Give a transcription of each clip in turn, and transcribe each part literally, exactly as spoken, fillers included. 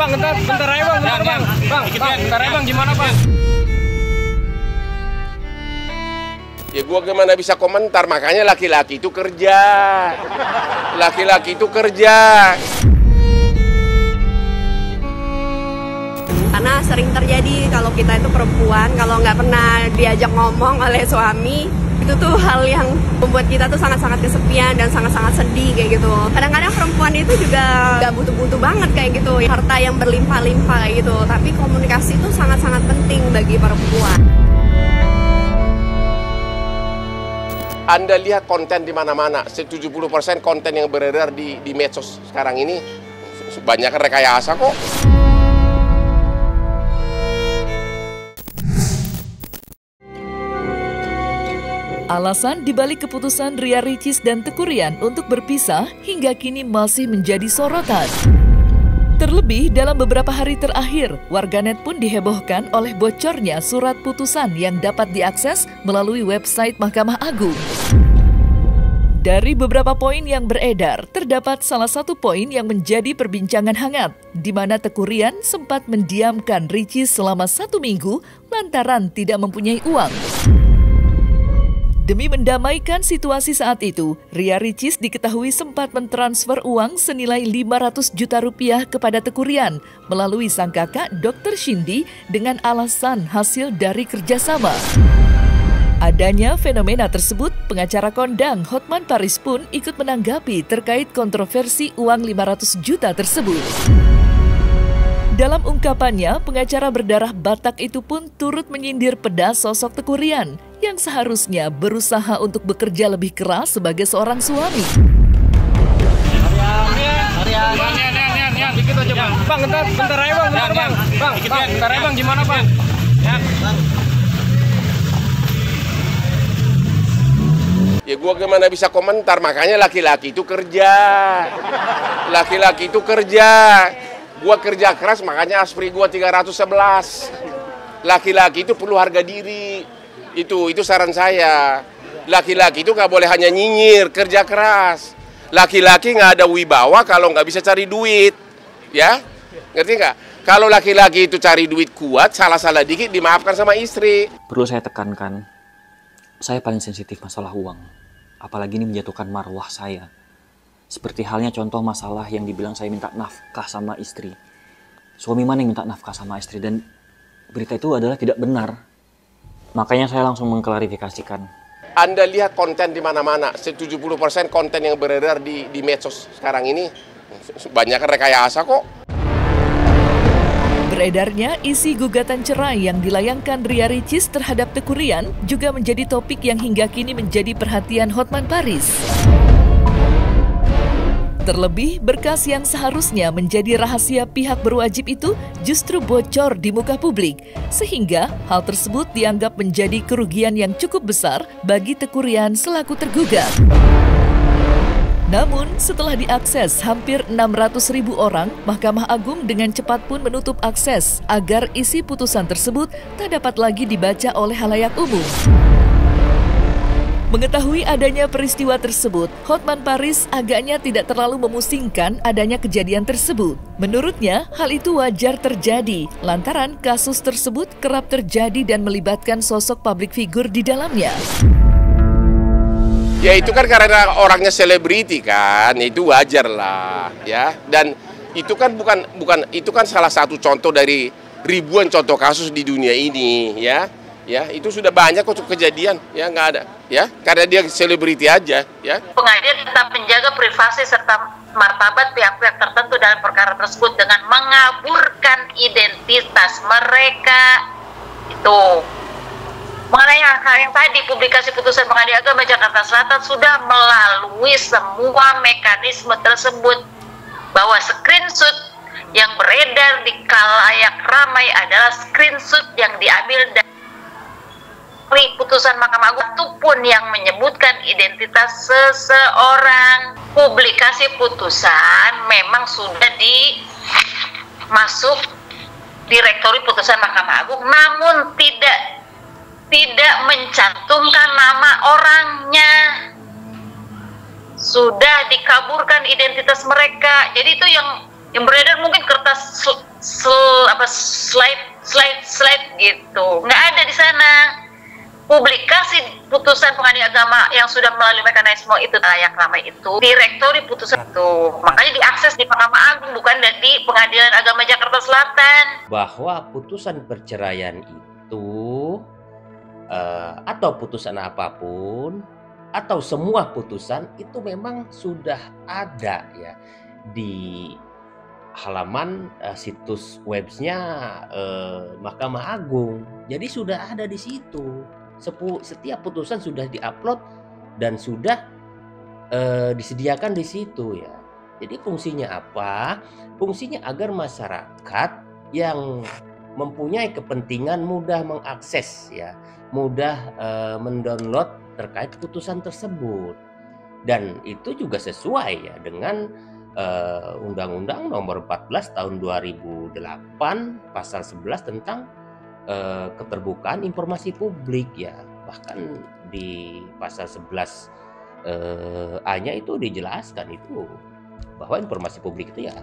Bang, bentar, bentar aja bang, bentar bang. Bang, bang, bentar aja bang, gimana bang? Ya gua gimana bisa komentar, makanya laki-laki itu kerja. Laki-laki itu kerja. Karena sering terjadi kalau kita itu perempuan, kalau nggak pernah diajak ngomong oleh suami, itu tuh hal yang membuat kita tuh sangat-sangat kesepian dan sangat-sangat sedih kayak gitu. Kadang-kadang perempuan itu juga nggak butuh-butuh banget kayak gitu, harta yang berlimpah-limpah kayak gitu. Tapi komunikasi itu sangat-sangat penting bagi perempuan. Anda lihat konten di mana-mana, tujuh puluh persen konten yang beredar di, di medsos sekarang ini banyak rekayasa kok. Alasan dibalik keputusan Ria Ricis dan Teuku Ryan untuk berpisah hingga kini masih menjadi sorotan. Terlebih dalam beberapa hari terakhir, warganet pun dihebohkan oleh bocornya surat putusan yang dapat diakses melalui website Mahkamah Agung. Dari beberapa poin yang beredar, terdapat salah satu poin yang menjadi perbincangan hangat, di mana Teuku Ryan sempat mendiamkan Ricis selama satu minggu lantaran tidak mempunyai uang. Demi mendamaikan situasi saat itu, Ria Ricis diketahui sempat mentransfer uang senilai lima ratus juta rupiah kepada Teuku Ryan melalui sang kakak dokter Shindy dengan alasan hasil dari kerjasama. Adanya fenomena tersebut, pengacara kondang Hotman Paris pun ikut menanggapi terkait kontroversi uang lima ratus juta tersebut. Dalam ungkapannya, pengacara berdarah Batak itu pun turut menyindir pedas sosok Teuku Ryan yang seharusnya berusaha untuk bekerja lebih keras sebagai seorang suami. Dikit aja bang, bang, bentar, bentar aja bang, bentar bang, bang, bang, bentar aja bang, gimana bang? Ya gua gimana bisa komentar, makanya laki-laki itu kerja. Laki-laki itu kerja. Gua kerja keras, makanya aspri gua tiga ratus sebelas. Laki-laki itu perlu harga diri. Itu itu saran saya. Laki-laki itu nggak boleh hanya nyinyir, kerja keras. Laki-laki nggak ada wibawa kalau nggak bisa cari duit. Ya? Ngerti nggak? Kalau laki-laki itu cari duit kuat, salah-salah dikit dimaafkan sama istri. Perlu saya tekankan, saya paling sensitif masalah uang. Apalagi ini menjatuhkan marwah saya. Seperti halnya contoh masalah yang dibilang saya minta nafkah sama istri. Suami mana yang minta nafkah sama istri? Dan berita itu adalah tidak benar. Makanya saya langsung mengklarifikasikan. Anda lihat konten di mana-mana. tujuh puluh persen konten yang beredar di, di medsos sekarang ini banyak rekayasa kok. Beredarnya isi gugatan cerai yang dilayangkan Ria Ricis terhadap Teuku Ryan juga menjadi topik yang hingga kini menjadi perhatian Hotman Paris. Terlebih, berkas yang seharusnya menjadi rahasia pihak berwajib itu justru bocor di muka publik, sehingga hal tersebut dianggap menjadi kerugian yang cukup besar bagi Teuku Ryan selaku tergugat. Namun, setelah diakses hampir enam ratus ribu orang, Mahkamah Agung dengan cepat pun menutup akses agar isi putusan tersebut tak dapat lagi dibaca oleh halayak umum. Mengetahui adanya peristiwa tersebut, Hotman Paris agaknya tidak terlalu memusingkan adanya kejadian tersebut. Menurutnya, hal itu wajar terjadi, lantaran kasus tersebut kerap terjadi dan melibatkan sosok publik figur di dalamnya. Ya itu kan karena orangnya selebriti kan, itu wajar lah ya. Dan itu kan bukan bukan itu kan salah satu contoh dari ribuan contoh kasus di dunia ini ya. Ya, itu sudah banyak kok kejadian, ya nggak ada, ya karena dia selebriti aja, ya. Pengadilan tetap menjaga privasi serta martabat pihak-pihak tertentu dalam perkara tersebut dengan mengaburkan identitas mereka. Itu mengenai hal yang tadi, publikasi putusan Pengadilan Agama Jakarta Selatan sudah melalui semua mekanisme tersebut, bahwa screenshot yang beredar di kalayak ramai adalah screenshot yang diambil dari putusan Mahkamah Agung itu pun yang menyebutkan identitas seseorang. Publikasi putusan memang sudah dimasuk direktori putusan Mahkamah Agung, namun tidak tidak mencantumkan nama orangnya, sudah dikaburkan identitas mereka. Jadi itu yang yang beredar mungkin kertas kata sl, sl, apa slide slide slide gitu, nggak ada di sana. Publikasi putusan pengadilan agama yang sudah melalui mekanisme itu layak ramai itu direktori putusan itu, makanya diakses di Mahkamah Agung, bukan dari Pengadilan Agama Jakarta Selatan. Bahwa putusan perceraian itu uh, atau putusan apapun atau semua putusan itu memang sudah ada ya di halaman uh, situs webnya uh, Mahkamah Agung. Jadi sudah ada di situ. Setiap putusan sudah diupload dan sudah eh, disediakan di situ ya. Jadi fungsinya apa? Fungsinya agar masyarakat yang mempunyai kepentingan mudah mengakses ya, mudah eh, mendownload terkait putusan tersebut. Dan itu juga sesuai ya dengan Undang-Undang eh, Nomor empat belas Tahun dua ribu delapan Pasal sebelas tentang keterbukaan informasi publik ya. Bahkan di pasal sebelas eh, A-nya itu dijelaskan itu bahwa informasi publik itu ya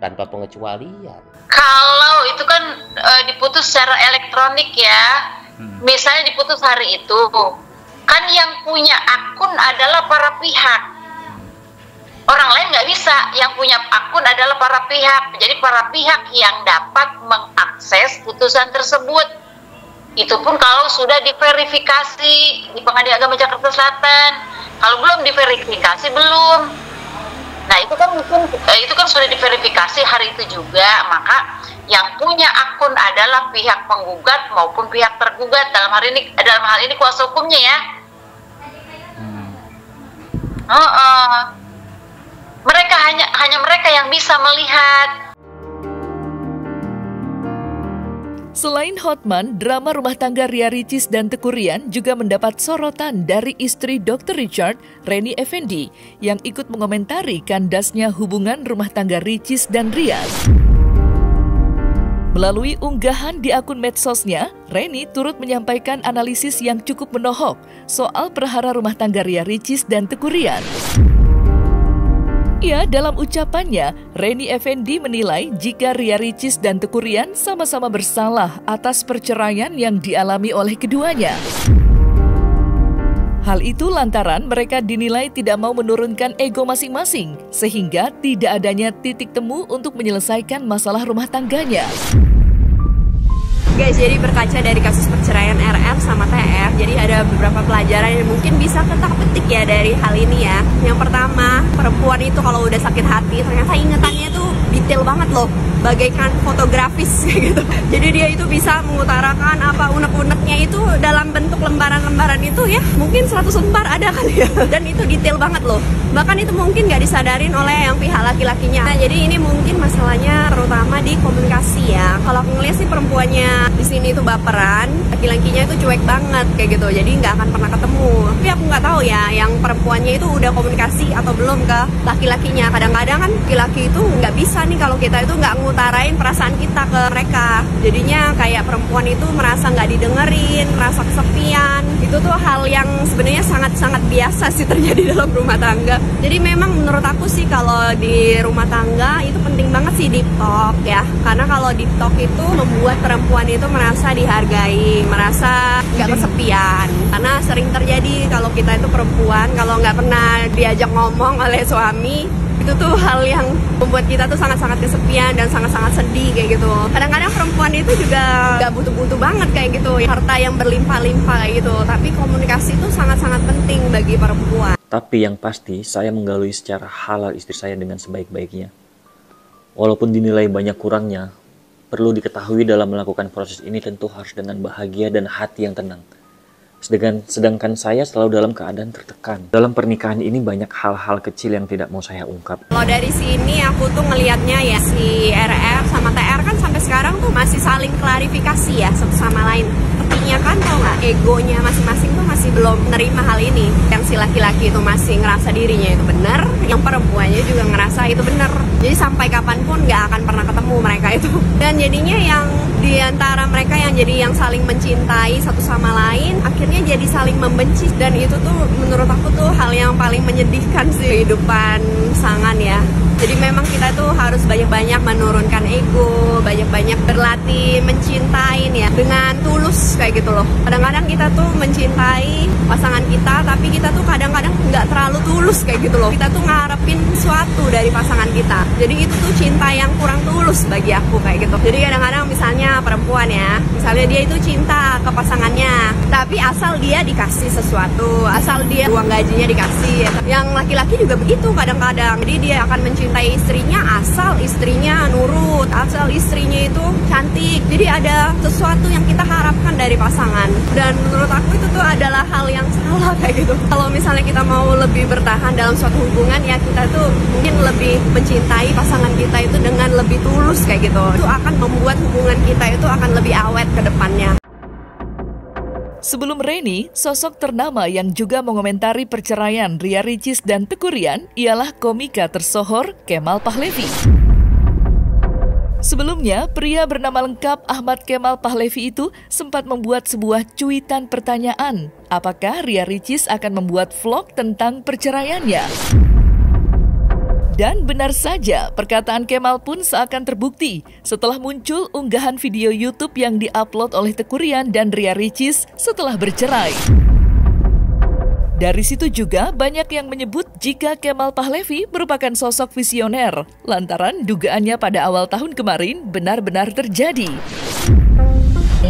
tanpa pengecualian. Kalau itu kan e, diputus secara elektronik ya, hmm. misalnya diputus hari itu, kan yang punya akun adalah para pihak, orang lain nggak bisa. Yang punya akun adalah para pihak, jadi para pihak yang dapat mengakses putusan tersebut. Itu pun kalau sudah diverifikasi di Pengadilan Agama Jakarta Selatan. Kalau belum diverifikasi, belum. Nah itu kan mungkin itu kan sudah diverifikasi hari itu juga, maka yang punya akun adalah pihak penggugat maupun pihak tergugat, dalam hari ini dalam hal ini kuasa hukumnya ya. Oh, oh. Mereka hanya hanya mereka yang bisa melihat. Selain Hotman, drama rumah tangga Ria Ricis dan Teuku Ryan juga mendapat sorotan dari istri dokter Richard, Reni Effendi, yang ikut mengomentari kandasnya hubungan rumah tangga Ricis dan Rian. Melalui unggahan di akun medsosnya, Reni turut menyampaikan analisis yang cukup menohok soal perhara rumah tangga Ria Ricis dan Teuku Ryan. Ya, dalam ucapannya, Reni Effendi menilai jika Ria Ricis dan Teuku Ryan sama-sama bersalah atas perceraian yang dialami oleh keduanya. Hal itu lantaran mereka dinilai tidak mau menurunkan ego masing-masing, sehingga tidak adanya titik temu untuk menyelesaikan masalah rumah tangganya. Guys, jadi berkaca dari kasus perceraian R R sama T F, jadi ada beberapa pelajaran yang mungkin bisa ketak-ketik ya dari hal ini ya. Yang pertama, perempuan itu kalau udah sakit hati, ternyata ingetannya tuh detail banget loh, bagaikan fotografis gitu. Jadi dia itu bisa mengutarakan apa unek-uneknya itu dalam bentuk lembaran-lembaran itu ya, mungkin seratus lembar ada kali ya. Dan itu detail banget loh, bahkan itu mungkin gak disadarin oleh yang pihak laki-lakinya. Nah, jadi ini mungkin masalahnya terutama di komunikasi ya. Kalau aku ngeliat sih perempuannya di sini itu baperan, laki-lakinya itu cuek banget kayak gitu, jadi nggak akan pernah ketemu. Tapi aku nggak tahu ya, yang perempuannya itu udah komunikasi atau belum ke laki-lakinya. Kadang-kadang kan laki-laki itu nggak bisa nih kalau kita itu nggak ngutarain perasaan kita ke mereka. Jadinya kayak perempuan itu merasa nggak didengerin, merasa kesepian. Itu tuh hal yang sebenarnya sangat-sangat biasa sih terjadi dalam rumah tangga. Jadi memang menurut aku sih kalau di rumah tangga itu penting banget sih deep talk ya, karena kalau deep talk itu membuat perempuan itu merasa dihargai, merasa nggak kesepian. Karena sering terjadi kalau kita itu perempuan, kalau nggak pernah diajak ngomong oleh suami, itu tuh hal yang membuat kita tuh sangat-sangat kesepian dan sangat-sangat sedih kayak gitu. Kadang-kadang perempuan itu juga nggak butuh-butuh banget kayak gitu, harta yang berlimpah-limpah kayak gitu. Tapi komunikasi itu sangat-sangat penting bagi perempuan. Tapi yang pasti, saya menggauli secara halal istri saya dengan sebaik-baiknya. Walaupun dinilai banyak kurangnya, perlu diketahui dalam melakukan proses ini tentu harus dengan bahagia dan hati yang tenang. Sedangkan, sedangkan saya selalu dalam keadaan tertekan. Dalam pernikahan ini banyak hal-hal kecil yang tidak mau saya ungkap. Kalau dari sini aku tuh ngelihatnya ya, si R R sama T R kan sampai sekarang tuh masih saling klarifikasi ya satu sama lain. Artinya kan tau nggak, egonya masing-masing tuh masih belum menerima hal ini. Yang si laki-laki itu masih ngerasa dirinya itu benar, yang perempuannya juga ngerasa itu benar. Jadi sampai kapanpun nggak akan pernah ketemu mereka itu. Dan jadinya yang di antara mereka yang jadi yang saling mencintai satu sama lain, akhirnya jadi saling membenci. Dan itu tuh menurut aku tuh hal yang paling menyedihkan sih kehidupan pasangan ya. Jadi memang kita tuh harus banyak-banyak menurunkan ego, banyak-banyak berlatih mencintain ya dengan tulus kayak gitu loh. Kadang-kadang kita tuh mencintai pasangan kita, tapi kita tuh kadang-kadang nggak terlalu tulus kayak gitu loh. Kita tuh ngarepin sesuatu dari pasangan kita. Jadi itu tuh cinta yang kurang tulus bagi aku kayak gitu. Jadi kadang-kadang misalnya perempuan ya, misalnya dia itu cinta ke pasangannya, tapi asal dia dikasih sesuatu, asal dia uang gajinya dikasih. Yang laki-laki juga begitu kadang-kadang. Jadi dia akan mencintai Cintai istrinya asal istrinya nurut, asal istrinya itu cantik. Jadi ada sesuatu yang kita harapkan dari pasangan. Dan menurut aku itu tuh adalah hal yang salah kayak gitu. Kalau misalnya kita mau lebih bertahan dalam suatu hubungan ya, kita tuh mungkin lebih mencintai pasangan kita itu dengan lebih tulus kayak gitu. Itu akan membuat hubungan kita itu akan lebih awet ke depannya. Sebelum Reni, sosok ternama yang juga mengomentari perceraian Ria Ricis dan Teuku Ryan ialah komika tersohor Kemal Pahlevi. Sebelumnya, pria bernama lengkap Ahmad Kemal Pahlevi itu sempat membuat sebuah cuitan pertanyaan, apakah Ria Ricis akan membuat vlog tentang perceraiannya? Dan benar saja, perkataan Kemal pun seakan terbukti setelah muncul unggahan video YouTube yang diupload oleh Teuku Ryan dan Ria Ricis setelah bercerai. Dari situ juga banyak yang menyebut jika Kemal Pahlevi merupakan sosok visioner, lantaran dugaannya pada awal tahun kemarin benar-benar terjadi.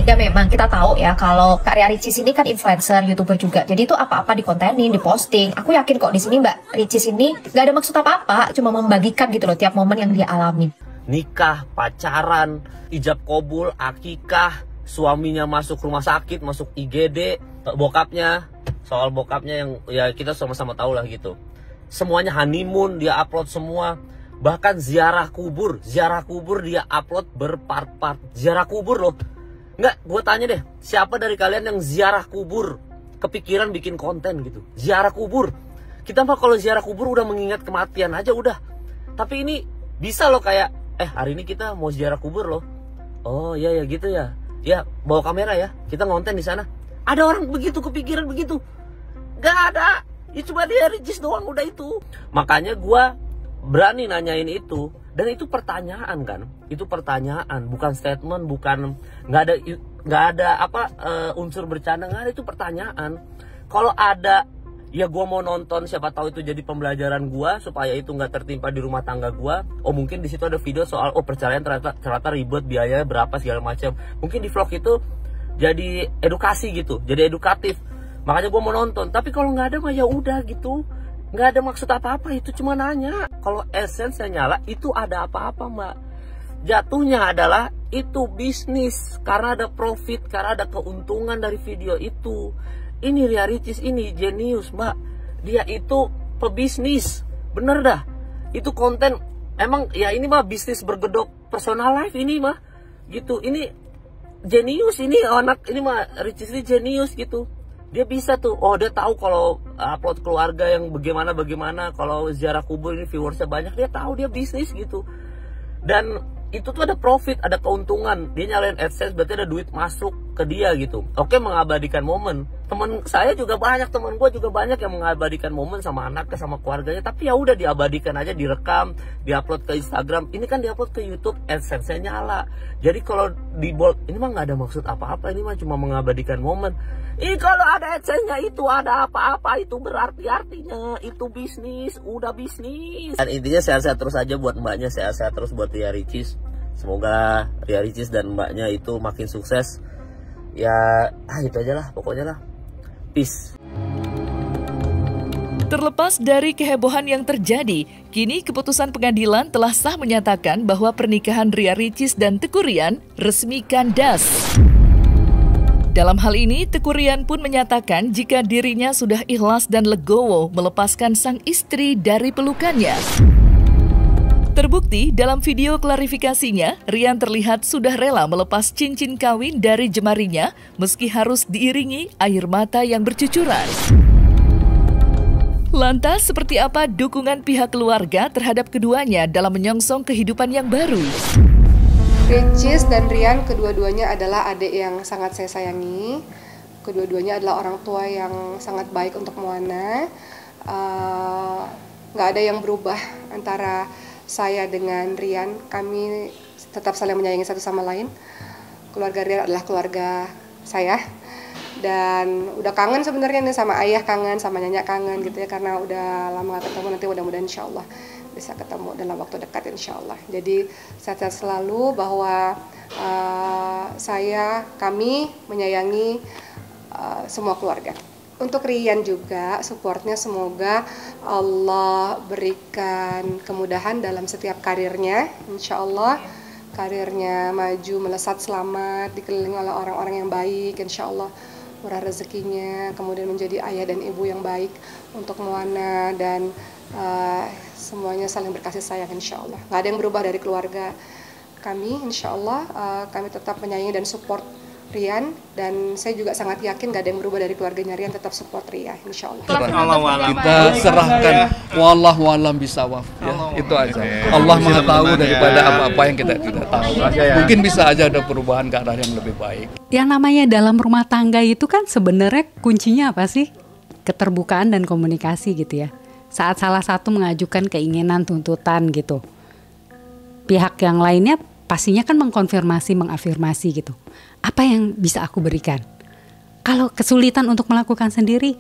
Dan memang kita tahu ya kalau Kak Ria Ricis ini kan influencer, youtuber juga. Jadi itu apa-apa dikontenin, diposting. Aku yakin kok di sini Mbak Ricis ini gak ada maksud apa-apa, cuma membagikan gitu loh tiap momen yang dia alami. Nikah, pacaran, ijab kobul, akikah, suaminya masuk rumah sakit, masuk I G D, bokapnya, soal bokapnya yang ya kita sama-sama tahu lah gitu. Semuanya honeymoon, dia upload semua. Bahkan ziarah kubur, ziarah kubur dia upload berpart-part. Ziarah kubur loh. Nggak, gue tanya deh, siapa dari kalian yang ziarah kubur kepikiran bikin konten gitu? Ziarah kubur. Kita mah kalau ziarah kubur udah mengingat kematian aja udah. Tapi ini bisa loh kayak, eh hari ini kita mau ziarah kubur loh. Oh iya ya gitu ya. Ya bawa kamera ya, kita ngonten di sana. Ada orang begitu kepikiran begitu? Nggak ada. Ya cuma dia Ricis doang udah itu. Makanya gue berani nanyain itu. Dan itu pertanyaan kan, itu pertanyaan, bukan statement, bukan nggak ada nggak ada apa uh, unsur bercanda, nggak ada, itu pertanyaan. Kalau ada ya gue mau nonton, siapa tahu itu jadi pembelajaran gue supaya itu nggak tertimpa di rumah tangga gue. Oh mungkin di situ ada video soal oh perceraian ternyata ternyata ribet, biayanya berapa segala macam. Mungkin di vlog itu jadi edukasi gitu, jadi edukatif. Makanya gue mau nonton. Tapi kalau nggak ada mah ya udah gitu. Nggak ada maksud apa-apa, itu cuma nanya. Kalau esensinya nyala, itu ada apa-apa Mbak. Jatuhnya adalah itu bisnis, karena ada profit, karena ada keuntungan dari video itu. Ini Ria Ricis ini jenius Mbak. Dia itu pebisnis, bener dah. Itu konten, emang ya ini Mbak bisnis bergedok personal life ini Mbak. Gitu, ini jenius ini anak, ini Mbak Ricis ini jenius gitu. Dia bisa tuh, oh dia tahu kalau upload keluarga yang bagaimana-bagaimana, kalau ziarah kubur ini viewersnya banyak, dia tahu dia bisnis gitu. Dan itu tuh ada profit, ada keuntungan, dia nyalain AdSense berarti ada duit masuk ke dia gitu. Oke, mengabadikan momen. Temen saya juga banyak, temen gue juga banyak yang mengabadikan momen sama anaknya, sama keluarganya. Tapi ya udah diabadikan aja, direkam, diupload ke Instagram. Ini kan diupload ke YouTube, AdSense-nya nyala. Jadi kalau di bold, ini mah nggak ada maksud apa-apa, ini mah cuma mengabadikan momen. Ini kalau ada AdSense-nya itu ada apa-apa, itu berarti artinya itu bisnis, udah bisnis. Dan intinya sehat-sehat terus aja buat mbaknya, sehat-sehat terus buat Ria Ricis. Semoga Ria Ricis dan mbaknya itu makin sukses. Ya, ah itu aja lah, pokoknya lah. Peace. Terlepas dari kehebohan yang terjadi, kini keputusan pengadilan telah sah menyatakan bahwa pernikahan Ria Ricis dan Teuku Ryan resmi kandas. Dalam hal ini, Teuku Ryan pun menyatakan jika dirinya sudah ikhlas dan legowo melepaskan sang istri dari pelukannya. Terbukti dalam video klarifikasinya, Ryan terlihat sudah rela melepas cincin kawin dari jemarinya meski harus diiringi air mata yang bercucuran. Lantas seperti apa dukungan pihak keluarga terhadap keduanya dalam menyongsong kehidupan yang baru? Ricis dan Rian kedua-duanya adalah adik yang sangat saya sayangi. Kedua-duanya adalah orang tua yang sangat baik untuk Moana. Uh, gak ada yang berubah antara saya dengan Rian. Kami tetap saling menyayangi satu sama lain. Keluarga Rian adalah keluarga saya. Dan udah kangen sebenarnya nih, sama ayah kangen, sama nyanyak kangen gitu ya, karena udah lama gak ketemu. Nanti mudah-mudahan insya Allah bisa ketemu dalam waktu dekat insya Allah. Jadi sehat-sehat selalu, bahwa uh, saya, kami menyayangi uh, semua keluarga. Untuk Rian juga supportnya, semoga Allah berikan kemudahan dalam setiap karirnya insya Allah. Karirnya maju, melesat, selamat, dikelilingi oleh orang-orang yang baik insya Allah, murah rezekinya, kemudian menjadi ayah dan ibu yang baik untuk Moana, dan uh, semuanya saling berkasih sayang insya Allah. Nggak ada yang berubah dari keluarga kami insya Allah. Uh, kami tetap menyayangi dan support Rian, dan saya juga sangat yakin nggak ada yang berubah dari keluarganya Rian, tetap support Ria insya Allah. Kita serahkan wallahu a'lam bisawab ya, itu aja. Allah Maha tahu daripada apa-apa yang kita tidak tahu. Mungkin bisa aja ada perubahan ke arah yang lebih baik. Yang namanya dalam rumah tangga itu kan sebenarnya kuncinya apa sih? Keterbukaan dan komunikasi gitu ya. Saat salah satu mengajukan keinginan, tuntutan gitu, pihak yang lainnya pastinya kan mengkonfirmasi, mengafirmasi gitu. Apa yang bisa aku berikan? Kalau kesulitan untuk melakukan sendiri,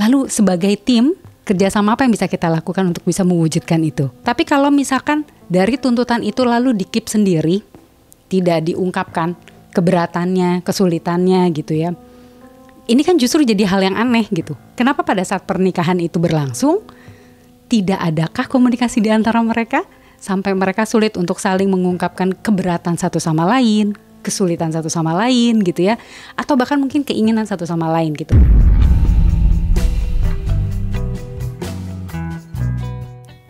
lalu sebagai tim, kerjasama apa yang bisa kita lakukan untuk bisa mewujudkan itu? Tapi kalau misalkan dari tuntutan itu lalu dikip sendiri, tidak diungkapkan keberatannya, kesulitannya gitu ya, ini kan justru jadi hal yang aneh gitu. Kenapa pada saat pernikahan itu berlangsung, tidak adakah komunikasi di antara mereka sampai mereka sulit untuk saling mengungkapkan keberatan satu sama lain, kesulitan satu sama lain gitu ya, atau bahkan mungkin keinginan satu sama lain gitu.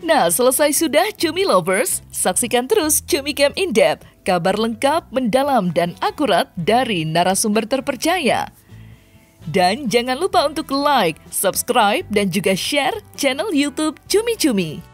Nah, selesai sudah Cumi Lovers. Saksikan terus Cumi Camp In Depth, kabar lengkap, mendalam dan akurat dari narasumber terpercaya. Dan jangan lupa untuk like, subscribe, dan juga share channel YouTube Cumi Cumi.